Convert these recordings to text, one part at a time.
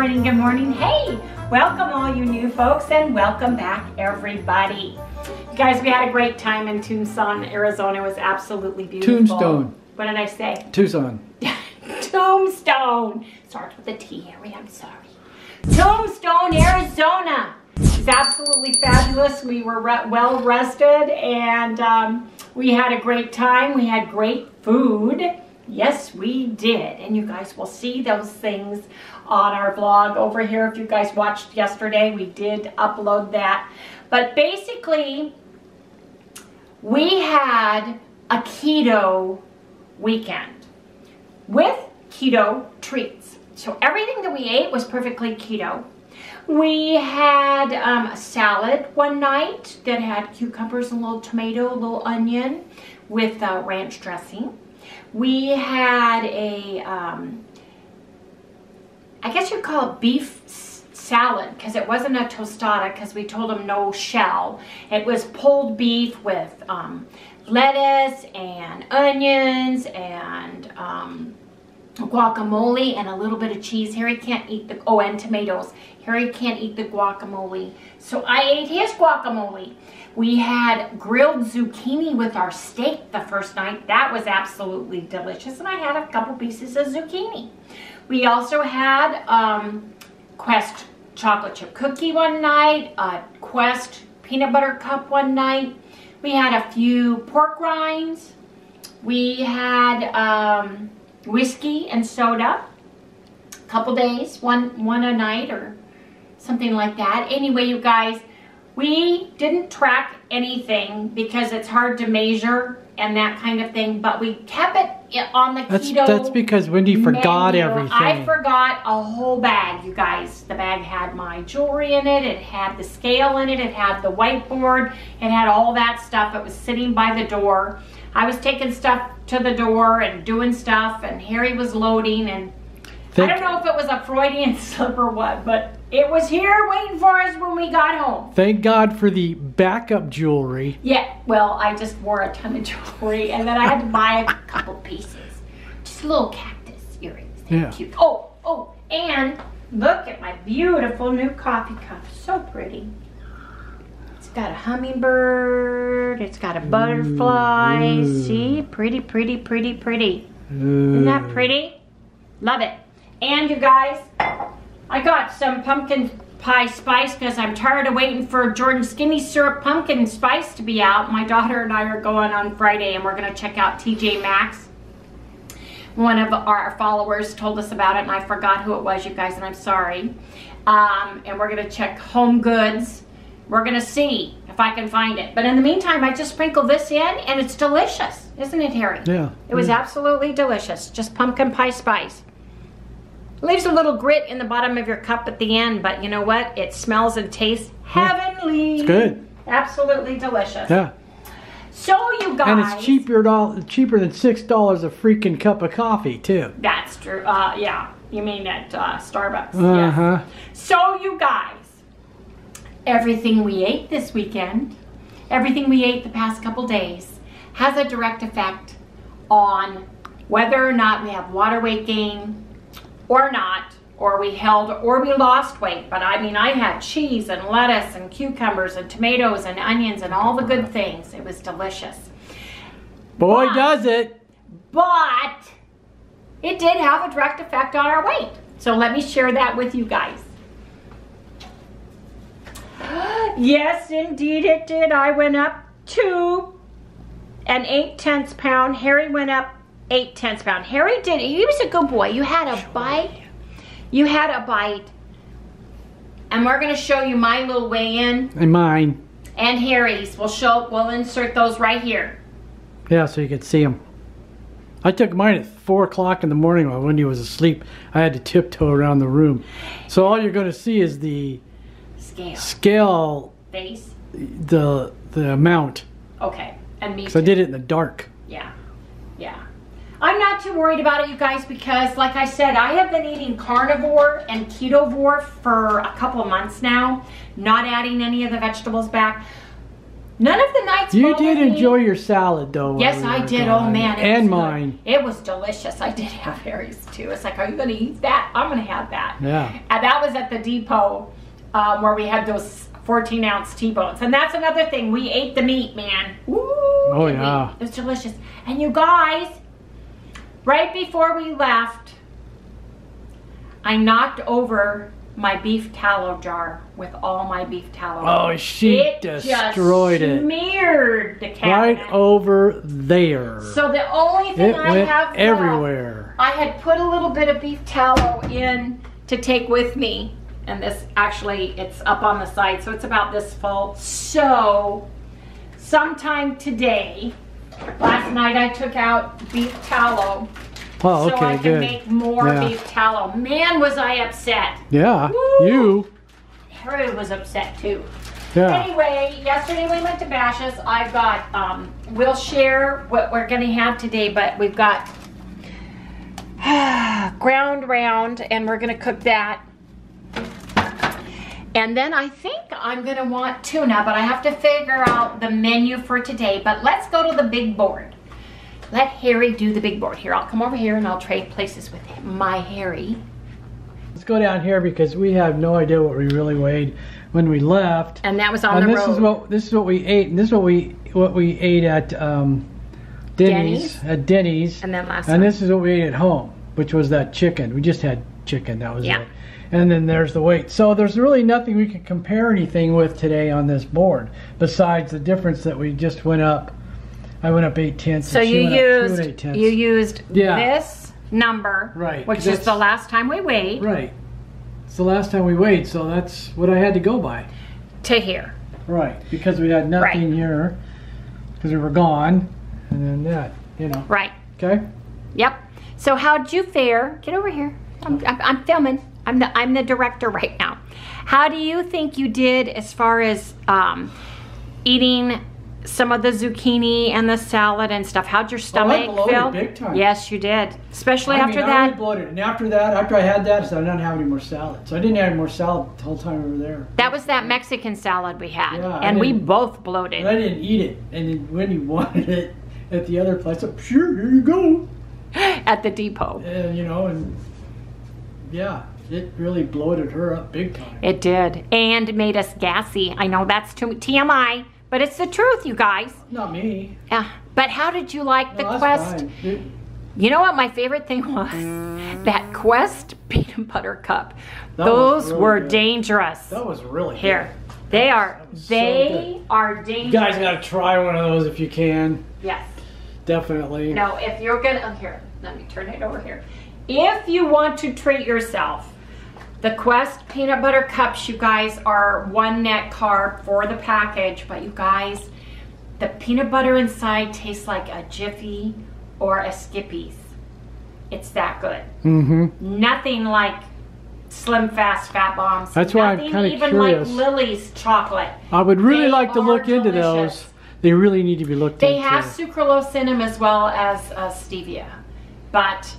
morning, good morning. Hey, welcome all you new folks and welcome back everybody. You guys, we had a great time in Tucson, Arizona. It was absolutely beautiful. Tombstone. What did I say? Tucson. Tombstone. Starts with a T, Harry, I'm sorry. Tombstone, Arizona. It's absolutely fabulous. We were well rested and we had a great time. We had great food. Yes, we did. And you guys will see those things on our vlog over here. If you guys watched yesterday, we did upload that. But basically, we had a keto weekend with keto treats. So everything that we ate was perfectly keto. We had a salad one night that had cucumbers and a little tomato, a little onion with ranch dressing. We had a, I guess you'd call it beef salad because it wasn't a tostada because we told them no shell. It was pulled beef with lettuce and onions and guacamole and a little bit of cheese. Harry can't eat the, oh, and tomatoes. Harry can't eat the guacamole. So I ate his guacamole. We had grilled zucchini with our steak the first night. That was absolutely delicious. And I had a couple pieces of zucchini. We also had Quest chocolate chip cookie one night, a Quest peanut butter cup one night. We had a few pork rinds. We had whiskey and soda, a couple days, one a night or something like that. Anyway, you guys, we didn't track anything because it's hard to measure and that kind of thing, but we kept it on the keto. That's because Wendy forgot everything. I forgot a whole bag, you guys. The bag had my jewelry in it, it had the scale in it, it had the whiteboard, it had all that stuff. It was sitting by the door. I was taking stuff to the door and doing stuff, and Harry was loading, and I don't know if it was a Freudian slip or what, but it was here waiting for us when we got home. Thank God for the backup jewelry. Yeah, well, I just wore a ton of jewelry, and then I had to buy a couple pieces. Just little cactus earrings. They're cute. Oh, oh, and look at my beautiful new coffee cup. So pretty. It's got a hummingbird, it's got a butterfly. Ooh. See, pretty, pretty, pretty, pretty. Ooh. Isn't that pretty? Love it. And you guys, I got some pumpkin pie spice because I'm tired of waiting for Jordan's Skinny Syrup pumpkin spice to be out. My daughter and I are going on Friday and we're going to check out TJ Maxx. One of our followers told us about it and I forgot who it was, you guys, and I'm sorry. And we're going to check Home Goods. We're gonna see if I can find it. But in the meantime, I just sprinkle this in and it's delicious. Isn't it, Harry? Yeah. It was absolutely delicious. Just pumpkin pie spice. It leaves a little grit in the bottom of your cup at the end, but you know what? It smells and tastes heavenly. It's good. Absolutely delicious. Yeah. So you guys. And it's cheaper than $6 a freaking cup of coffee too. That's true, yeah. You mean at Starbucks. Uh-huh. Yes. So you guys. Everything we ate this weekend, everything we ate the past couple days, has a direct effect on whether or not we have water weight gain or not, or we held or we lost weight. But I mean, I had cheese and lettuce and cucumbers and tomatoes and onions and all the good things. It was delicious. Boy, does it. But it did have a direct effect on our weight. So let me share that with you guys. Yes, indeed it did. I went up 2 1/8 pounds. Harry went up 8 1/10 pounds. Harry did. He was a good boy. You had a bite. You had a bite. And we're going to show you my little weigh-in. And mine. And Harry's. We'll insert those right here. Yeah, so you can see them. I took mine at 4 o'clock in the morning while Wendy was asleep. I had to tiptoe around the room. So all you're going to see is the... Scale base, the amount. Okay, and me. So I did it in the dark. Yeah, yeah. I'm not too worried about it, you guys, because like I said, I have been eating carnivore and ketovore for a couple of months now, not adding any of the vegetables back. None of the nights you did enjoy your salad though. Yes, I did. Oh man, and mine. It was delicious. I did have Harry's too. It's like, are you gonna eat that? I'm gonna have that. Yeah. And that was at the depot where we had those 14-ounce T-bones, and that's another thing. We ate the meat, man. Woo! Oh yeah. It's delicious. And you guys, right before we left, I knocked over my beef tallow jar with all my beef tallow. Oh, she destroyed it. Smeared the cabinet. Right over there. So the only thing I have everywhere. I had put a little bit of beef tallow in to take with me, and this actually it's up on the side, so it's about this full. So sometime today, last night I took out beef tallow. Oh, so okay, I can make more beef tallow. Man, was I upset. Yeah, woo. You. Harry was upset too. Yeah. Anyway, yesterday we went to Bash's. I've got, we'll share what we're going to have today, but we've got ground round, and we're going to cook that. And then I think I'm going to want tuna, but I have to figure out the menu for today. But let's go to the big board. Let Harry do the big board here. I'll come over here and I'll trade places with him, my Harry. Let's go down here because we have no idea what we really weighed when we left. And that was on the road. This is what we ate, and this is what we ate at Denny's. And then last night. And this is what we ate at home, which was that chicken. We just had chicken. That was it. And then there's the weight. So there's really nothing we can compare anything with today on this board besides the difference that we just went up. I went up 0.8. So you used this number, right? Which is the last time we weighed. Right. It's the last time we weighed, so that's what I had to go by. To here. Right, because we had nothing here, because we were gone, and then that, you know. Right. Okay. Yep. So how'd you fare? Get over here. I'm filming. I'm the director right now. How do you think you did as far as eating some of the zucchini and the salad and stuff? How'd your stomach feel? Big time. Yes, you did. Especially after that. I really bloated. And after that, after I had that, so I didn't have any more salad. So I didn't have any more salad the whole time we were there. That was that Mexican salad we had. Yeah, and we both bloated. I didn't eat it. And then Wendy wanted it at the other place. So, sure, here you go. At the depot. And, you know, and yeah. It really bloated her up big time. It did. And made us gassy. I know that's too TMI. But it's the truth, you guys. Not me. Yeah. But how did you like the Quest? You know what my favorite thing was? That Quest peanut butter cup. Those were dangerous. That was really good. Here. They are. They are dangerous. You guys gotta try one of those if you can. Yes. Definitely. No, if you're gonna here, let me turn it over here. If you want to treat yourself, the Quest peanut butter cups, you guys, are one net carb for the package, but you guys, the peanut butter inside tastes like a Jiffy or a Skippy's. It's that good. Mm-hmm. Nothing like Slim Fast Fat Bombs. That's why I'm kind of curious. Nothing even like Lily's chocolate. I would really like to look into those. They really need to be looked into. They have sucralose in them as well as stevia. But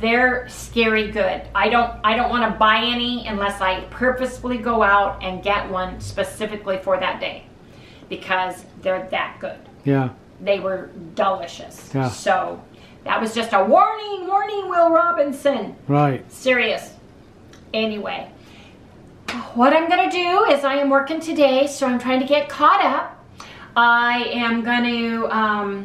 they're scary good. I don't want to buy any unless I purposefully go out and get one specifically for that day, because they're that good. Yeah. They were delicious. Yeah. So that was just a warning, warning, Will Robinson. Right. Serious. Anyway, what I'm gonna do is I am working today, so I'm trying to get caught up. I am gonna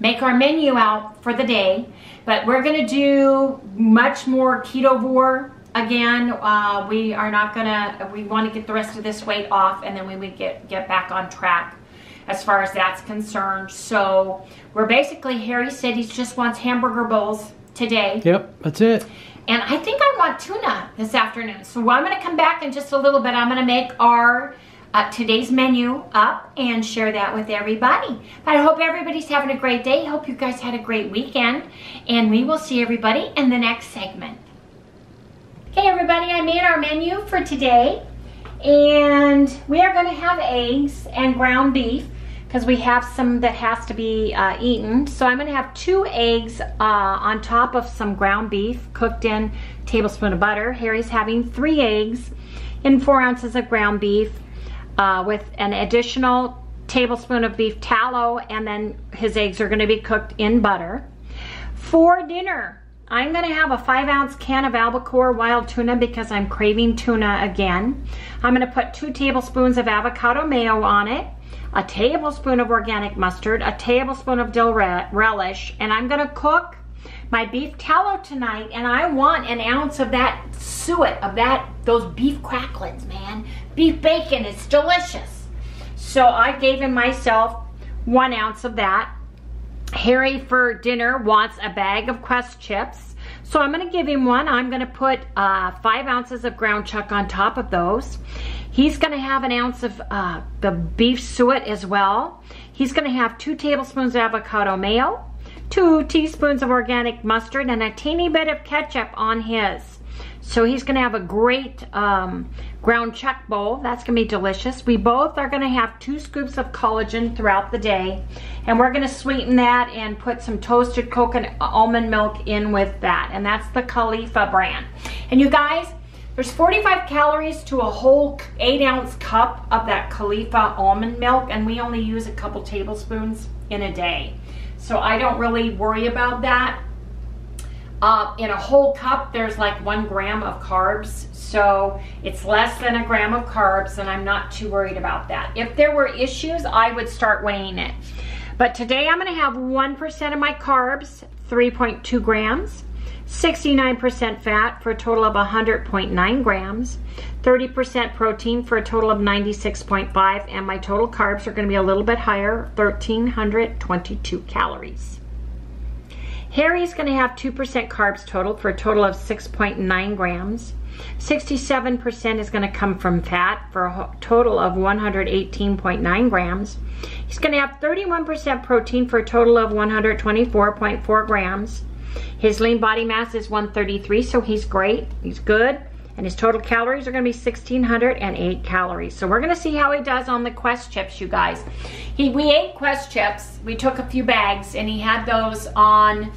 make our menu out for the day. But we're going to do much more ketovore again. We are not going to, we want to get the rest of this weight off, and then we would get back on track as far as that's concerned. So we're basically, Harry said he just wants hamburger bowls today. Yep, that's it. And I think I want tuna this afternoon. So I'm going to come back in just a little bit. I'm going to make our today's menu up and share that with everybody. But I hope everybody's having a great day. Hope you guys had a great weekend, and we will see everybody in the next segment. Okay, everybody, I made our menu for today, and we are going to have eggs and ground beef because we have some that has to be eaten. So I'm going to have 2 eggs on top of some ground beef cooked in a tablespoon of butter. Harry's having 3 eggs and 4 ounces of ground beef with an additional tablespoon of beef tallow, and then his eggs are gonna be cooked in butter. For dinner, I'm gonna have a 5-ounce can of albacore wild tuna because I'm craving tuna again. I'm gonna put 2 tablespoons of avocado mayo on it, a tablespoon of organic mustard, a tablespoon of dill relish, and I'm gonna cook my beef tallow tonight, and I want an ounce of that suet, of those beef cracklings, man. Beef bacon is delicious. So I gave him myself 1 ounce of that. Harry for dinner wants a bag of Quest chips, so I'm gonna give him one. I'm gonna put 5 ounces of ground chuck on top of those. He's gonna have an ounce of the beef suet as well. He's gonna have 2 tablespoons of avocado mayo, 2 teaspoons of organic mustard, and a teeny bit of ketchup on his. So he's gonna have a great ground chuck bowl. That's gonna be delicious. We both are gonna have 2 scoops of collagen throughout the day, and we're gonna sweeten that and put some toasted coconut almond milk in with that, and that's the Califia brand. And you guys, there's 45 calories to a whole 8-ounce cup of that Califia almond milk, and we only use a couple tablespoons in a day. So I don't really worry about that. In a whole cup, there's like 1 gram of carbs, so it's less than a gram of carbs, and I'm not too worried about that. If there were issues, I would start weighing it. But today I'm gonna have 1% of my carbs, 3.2 grams. 69% fat for a total of 100.9 grams, 30% protein for a total of 96.5, and my total carbs are going to be a little bit higher, 1,322 calories. Harry's going to have 2% carbs total for a total of 6.9 grams. 67% is going to come from fat for a total of 118.9 grams. He's going to have 31% protein for a total of 124.4 grams. His lean body mass is 133, so he's great, he's good, and his total calories are gonna be 1,608 calories. So we're gonna see how he does on the Quest chips, you guys. We ate Quest chips, we took a few bags, and he had those on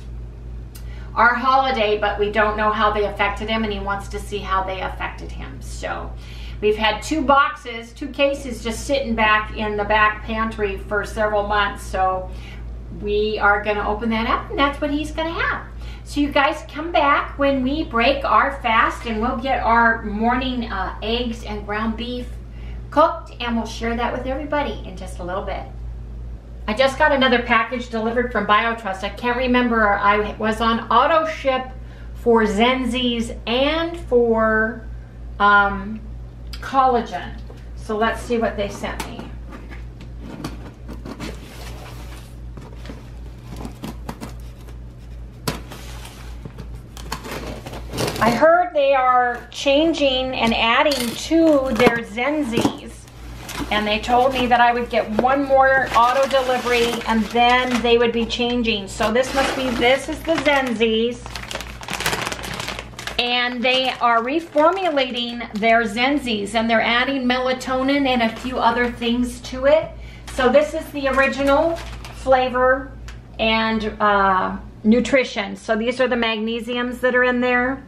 our holiday, but we don't know how they affected him, and he wants to see how they affected him. So we've had 2 boxes, 2 cases just sitting back in the back pantry for several months, so we are gonna open that up, and that's what he's gonna have. So you guys come back when we break our fast, and we'll get our morning eggs and ground beef cooked, and we'll share that with everybody in just a little bit. I just got another package delivered from BioTrust. I can't remember, I was on auto ship for Zenzies and for collagen. So let's see what they sent me. I heard they are changing and adding to their Zenzies, and they told me that I would get 1 more auto delivery and then they would be changing. So this is the Zenzies, and they are reformulating their Zenzies, and they're adding melatonin and a few other things to it. So this is the original flavor and nutrition. So these are the magnesiums that are in there,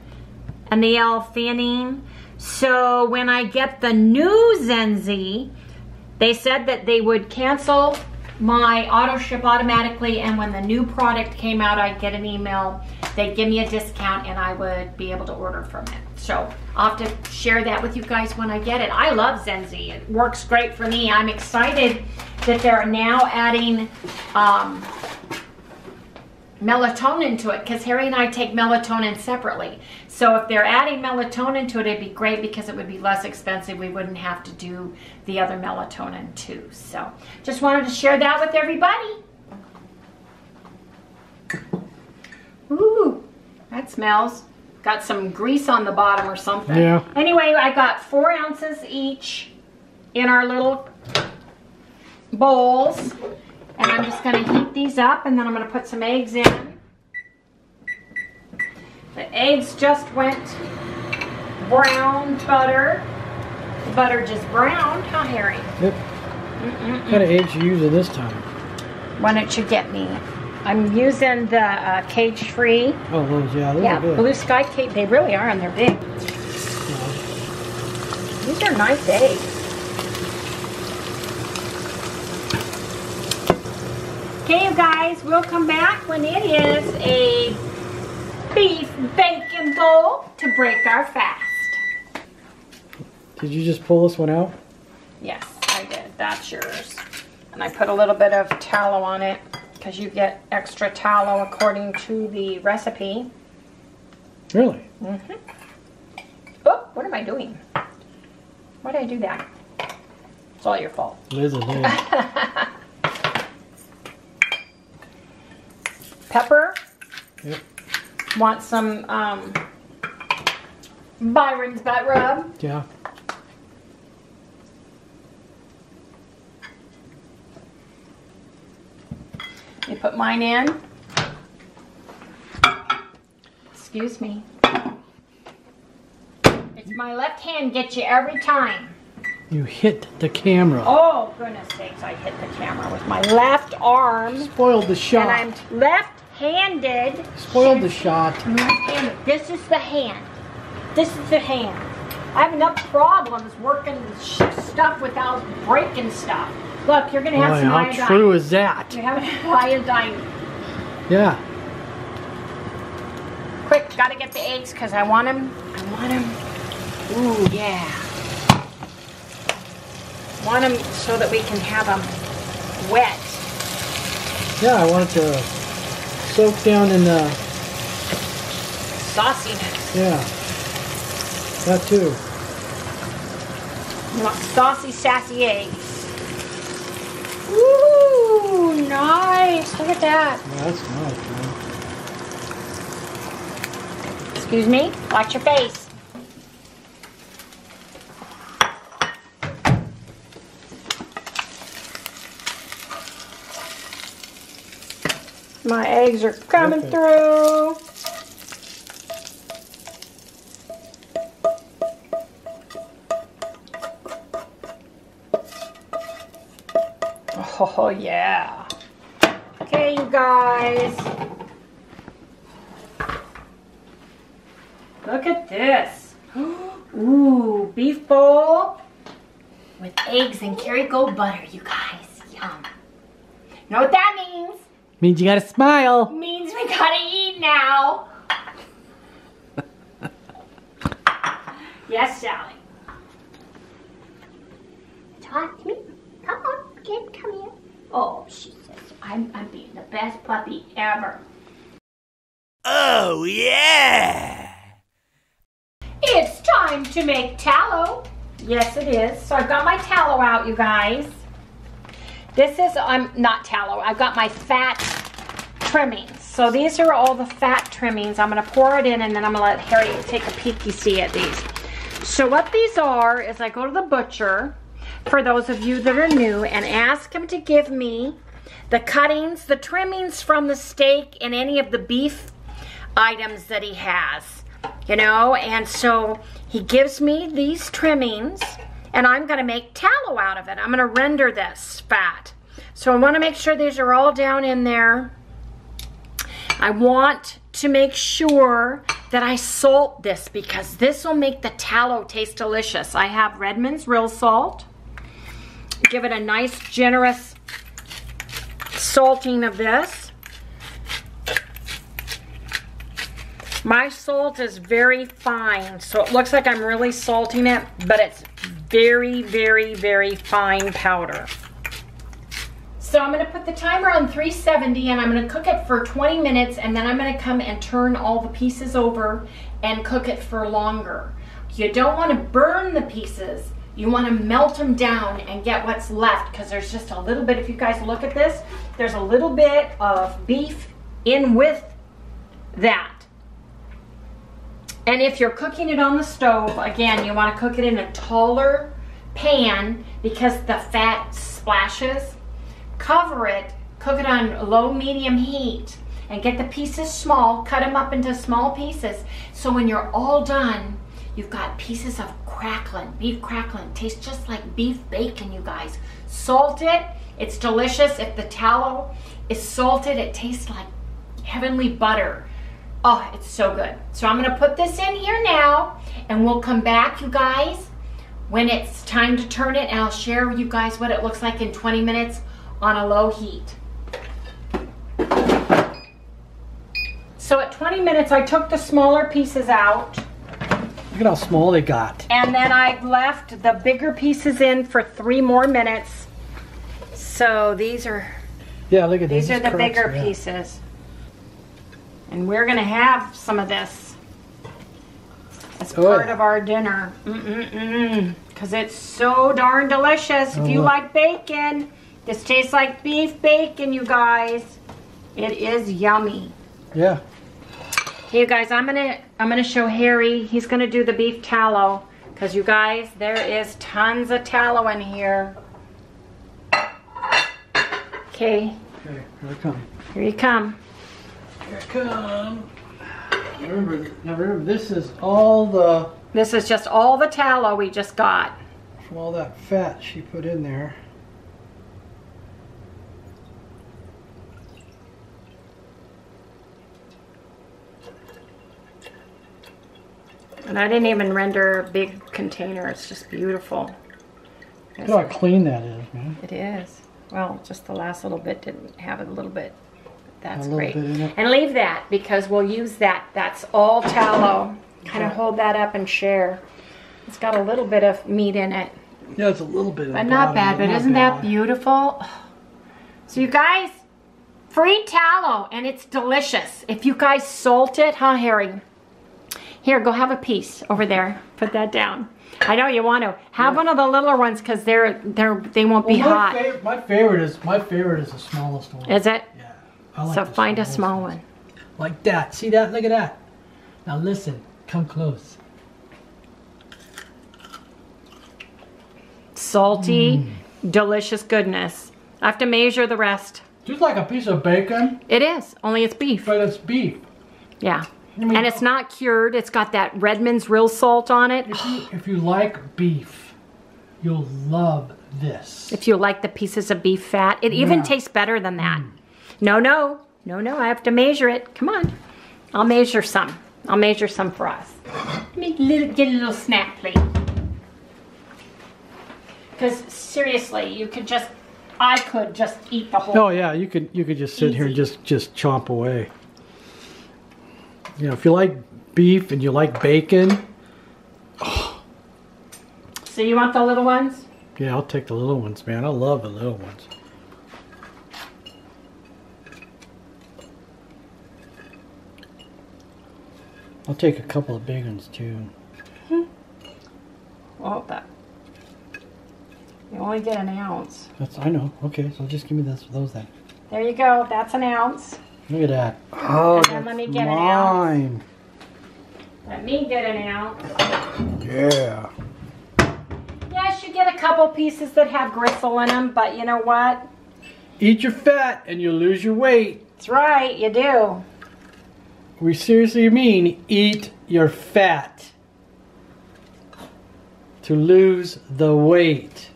and the L-theanine. So when I get the new Zenzi, they said that they would cancel my auto ship automatically, and when the new product came out, I'd get an email, they'd give me a discount, and I would be able to order from it. So I'll have to share that with you guys when I get it. I love Zenzi, it works great for me. I'm excited that they're now adding melatonin to it, because Harry and I take melatonin separately. So if they're adding melatonin to it, it'd be great because it would be less expensive. We wouldn't have to do the other melatonin too. So just wanted to share that with everybody. Ooh, that smells. Got some grease on the bottom or something. Yeah. Anyway, I got 4 ounces each in our little bowls. And I'm just gonna heat these up, and then I'm gonna put some eggs in. The eggs just went browned butter. The butter just browned, huh, Harry? Yep. What kind of eggs you using this time? Why don't you get me? I'm using the cage-free. Oh, those, yeah. Yeah, Blue Sky cage. They really are, and they're big. These are nice eggs. Okay, you guys, we'll come back when it is a beef bacon bowl to break our fast. Did you just pull this one out? Yes, I did. That's yours. And I put a little bit of tallow on it because you get extra tallow according to the recipe. Really? Mm-hmm. Oh, what am I doing? Why did I do that? It's all your fault. Liz. Pepper. Yep. Want some Byron's butt rub. Yeah. You put mine in. Excuse me. It's my left hand gets you every time. You hit the camera. Oh, goodness sakes, I hit the camera with my left arm. Spoiled the shot. And I'm left-handed. Spoiled the shot. This is the hand. This is the hand. I have enough problems working stuff without breaking stuff. Look, you're going to have some iodine. How true is that? You have iodine. Yeah. Quick, got to get the eggs because I want them. I want them. Ooh, yeah. Want them so that we can have them wet. Yeah, I want it to soak down in the sauciness. Yeah, that too. You want saucy, sassy eggs. Ooh, nice. Look at that. Yeah, that's nice, man. Excuse me. Watch your face. My eggs are coming through. Oh, yeah. Okay, you guys. Look at this. Ooh, beef bowl with eggs and Kerrygold butter, you guys. Yum. You know what that means? Means you gotta smile. Means we gotta eat now. Yes, Sally. Talk to me. Come on, kid, come here. Oh, she says, I'm being the best puppy ever. Oh, yeah. It's time to make tallow. Yes, it is. So I've got my tallow out, you guys. This is, I'm not tallow, I've got my fat trimmings. So these are all the fat trimmings. I'm going to pour it in and then I'm going to let Harriet take a peeky see at these. So what these are is I go to the butcher, for those of you that are new, and ask him to give me the cuttings, the trimmings from the steak and any of the beef items that he has. You know, and so he gives me these trimmings. And I'm going to make tallow out of it. I'm going to render this fat. So I want to make sure these are all down in there. I want to make sure that I salt this because this will make the tallow taste delicious. I have Redmond's real salt. Give it a nice, generous salting of this. My salt is very fine, so it looks like I'm really salting it, but it's very, very, very fine powder. So I'm going to put the timer on 370 and I'm going to cook it for 20 minutes and then I'm going to come and turn all the pieces over and cook it for longer. You don't want to burn the pieces. You want to melt them down and get what's left because there's just a little bit, if you guys look at this, there's a little bit of beef in with that. And if you're cooking it on the stove, again, you want to cook it in a taller pan because the fat splashes. Cover it, cook it on low, medium heat, and get the pieces small, cut them up into small pieces. So when you're all done, you've got pieces of crackling, beef crackling. Tastes just like beef bacon, you guys. Salt it, it's delicious. If the tallow is salted, it tastes like heavenly butter. Oh, it's so good. So I'm going to put this in here now, and we'll come back, you guys, when it's time to turn it, and I'll share with you guys what it looks like in 20 minutes on a low heat. So at 20 minutes, I took the smaller pieces out. Look at how small they got. And then I left the bigger pieces in for 3 more minutes. So these are, yeah, look at these are the bigger pieces. And we're going to have some of this as part of our dinner. Because it's so darn delicious. If you like bacon, this tastes like beef bacon, you guys. It is yummy. Yeah. Hey, you guys, I'm gonna show Harry. He's gonna do the beef tallow, because you guys, there is tons of tallow in here. Okay. Okay, here I come. Here you come. Here I come. Now remember, this is all the. This is just all the tallow we just got. From all that fat she put in there. And I didn't even render a big container. It's just beautiful. Look how clean that is, man. It is. Well, just the last little bit didn't have it, a little bit. That's great. And leave that, because we'll use that. That's all tallow. Kind of hold that up and share. It's got a little bit of meat in it. Yeah, it's a little bit. But not bad. But isn't that beautiful? So you guys, free tallow, and it's delicious. If you guys salt it, huh, Harry? Here, go have a piece over there. Put that down. I know you want to have one of the littler ones, because they won't be hot. My favorite is the smallest one. Is it? Yeah. I like find a small one. Like that. See that? Look at that. Now listen. Come close. Salty, delicious goodness. I have to measure the rest. Just like a piece of bacon. It is. Only it's beef. But it's beef. Yeah. I mean, and it's not cured. It's got that Redmond's real salt on it. If you like beef, you'll love this. If you like the pieces of beef fat, it even tastes better than that. No, I have to measure it. Come on. I'll measure some. I'll measure some for us. Let me get a little snack plate. Because seriously, you could just, I could just eat the whole. Oh yeah, you could just sit here and just chomp away. You know, if you like beef and you like bacon. Oh. So you want the little ones? Yeah, I'll take the little ones, man. I love the little ones. I'll take a couple of big ones too. Well, that you only get an ounce. That's, I know. Okay, so just give me those then. There you go. That's an ounce. Look at that. Oh, and then let me get an ounce. Yeah. Yes, you get a couple pieces that have gristle in them, but you know what? Eat your fat and you'll lose your weight. That's right, you do. We seriously mean eat your fat to lose the weight.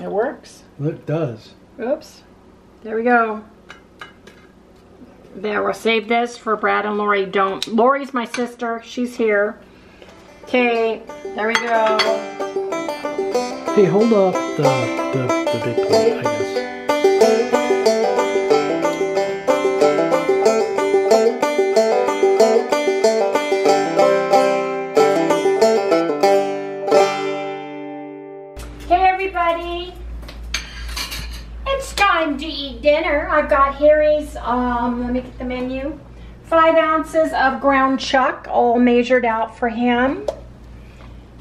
It works. It does. Oops. There we go. There, we'll save this for Brad and Lori. Don't. Lori's my sister. She's here. Okay, there we go. Hey, hold up the big plate, I guess. Hey, everybody. It's time to eat dinner. I've got Harry's, let me get the menu. 5 ounces of ground chuck, all measured out for him.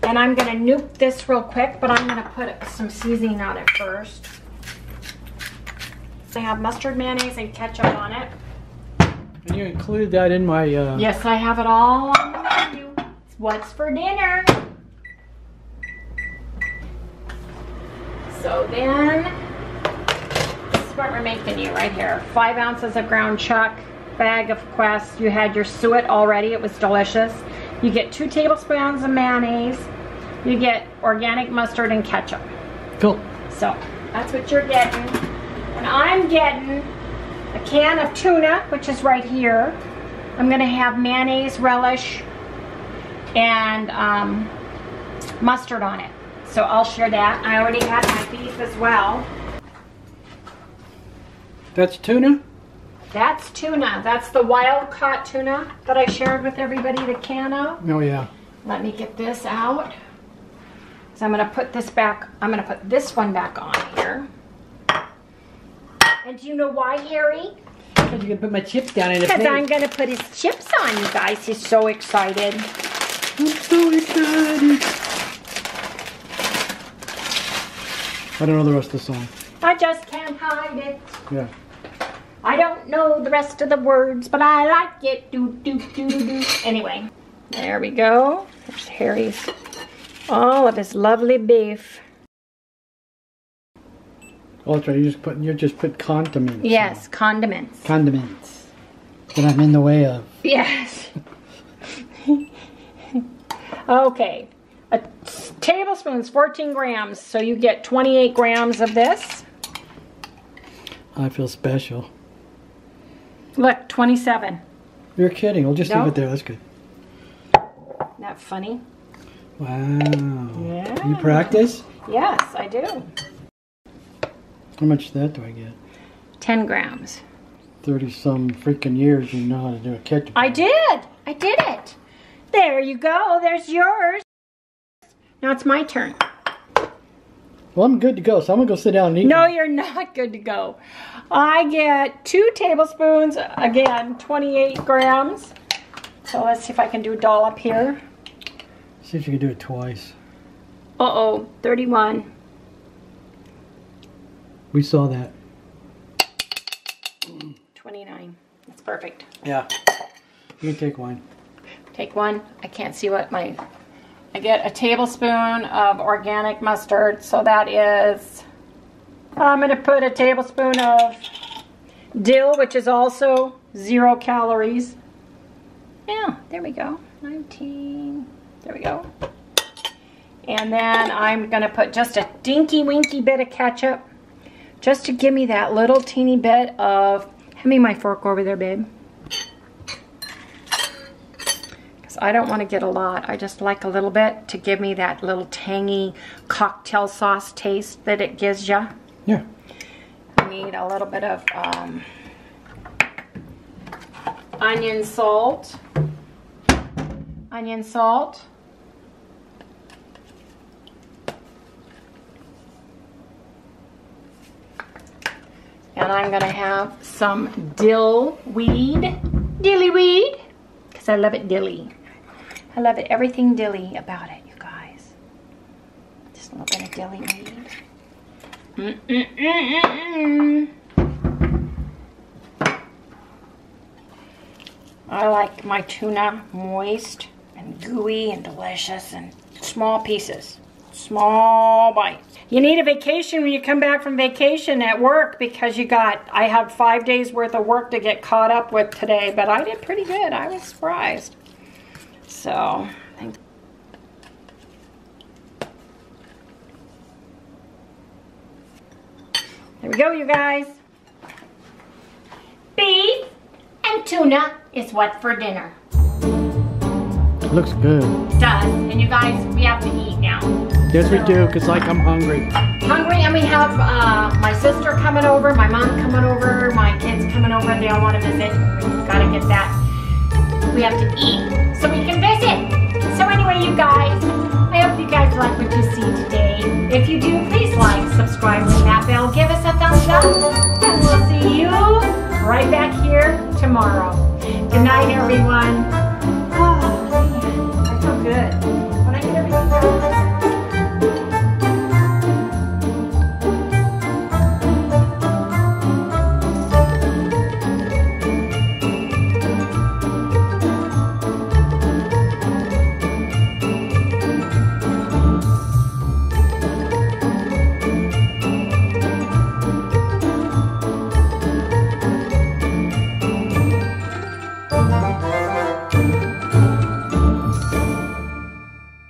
And I'm gonna nuke this real quick, but I'm gonna put some seasoning on it first. I have mustard, mayonnaise, and ketchup on it. And you include that in my, Yes, I have it all on the menu. It's what's for dinner. So then, what we're making you right here. 5 ounces of ground chuck, bag of Quest. You had your suet already. It was delicious. You get 2 tablespoons of mayonnaise. You get organic mustard and ketchup. Cool. So that's what you're getting. And I'm getting a can of tuna, which is right here. I'm going to have mayonnaise, relish, and mustard on it. So I'll share that. I already had my beef as well. That's tuna? That's tuna. That's the wild caught tuna that I shared with everybody the can of. Oh yeah. Let me get this out. So I'm gonna put this back. I'm gonna put this one back on here. And do you know why, Harry? Because you're gonna put my chips down in the plate. Because I'm gonna put his chips on, you guys. He's so excited. I'm so excited. I don't know the rest of the song. I just can't hide it. Yeah. I don't know the rest of the words, but I like it. Do, do, do, do. Anyway, there we go. There's Harry's, all of his lovely beef. Oh, that's right. You just put condiments. Yes, condiments. Condiments. That I'm in the way of. Yes. Okay. A tablespoon's 14 grams, so you get 28 grams of this. I feel special. Look, 27. You're kidding. We'll just leave it there. That's good. Isn't that funny? Wow. Yeah. You practice? Yes, I do. How much of that do I get? 10 grams. 30-some freaking years you know how to do a ketchup. I did. I did it. There you go. There's yours. Now it's my turn. Well, I'm good to go, so I'm going to go sit down and eat. No, you're not good to go. I get 2 tablespoons, again, 28 grams. So let's see if I can do a dollop here. See if you can do it twice. Uh-oh, 31. We saw that. 29. That's perfect. Yeah. You can take one. Take one. I can't see what my... I get a tablespoon of organic mustard, so that is, I'm gonna put a tablespoon of dill, which is also 0 calories. Yeah, there we go, 19, there we go. And then I'm gonna put just a dinky winky bit of ketchup, just to give me that little teeny bit of, hand me my fork over there, babe. I don't want to get a lot. I just like a little bit to give me that little tangy cocktail sauce taste that it gives you. Yeah. I need a little bit of onion salt. Onion salt. And I'm going to have some dill weed. Dilly weed. Because I love it dilly. I love it, everything dilly about it, you guys. Just a little bit of dilly weed. I like my tuna moist and gooey and delicious and small pieces, small bites. You need a vacation when you come back from vacation at work because you got, I had 5 days worth of work to get caught up with today, but I did pretty good. I was surprised. So, there we go, you guys. Beef and tuna is what for dinner. It looks good. It does. And you guys, we have to eat now. Yes, so, we do, because like I'm hungry. Hungry, and we have my sister coming over, my mom coming over, my kids coming over. They all want to visit. Gotta get that. We have to eat. So we can visit. So anyway, you guys, I hope you guys like what you see today. If you do, please like, subscribe, ring that bell, give us a thumbs up, and we'll see you right back here tomorrow. Good night, everyone.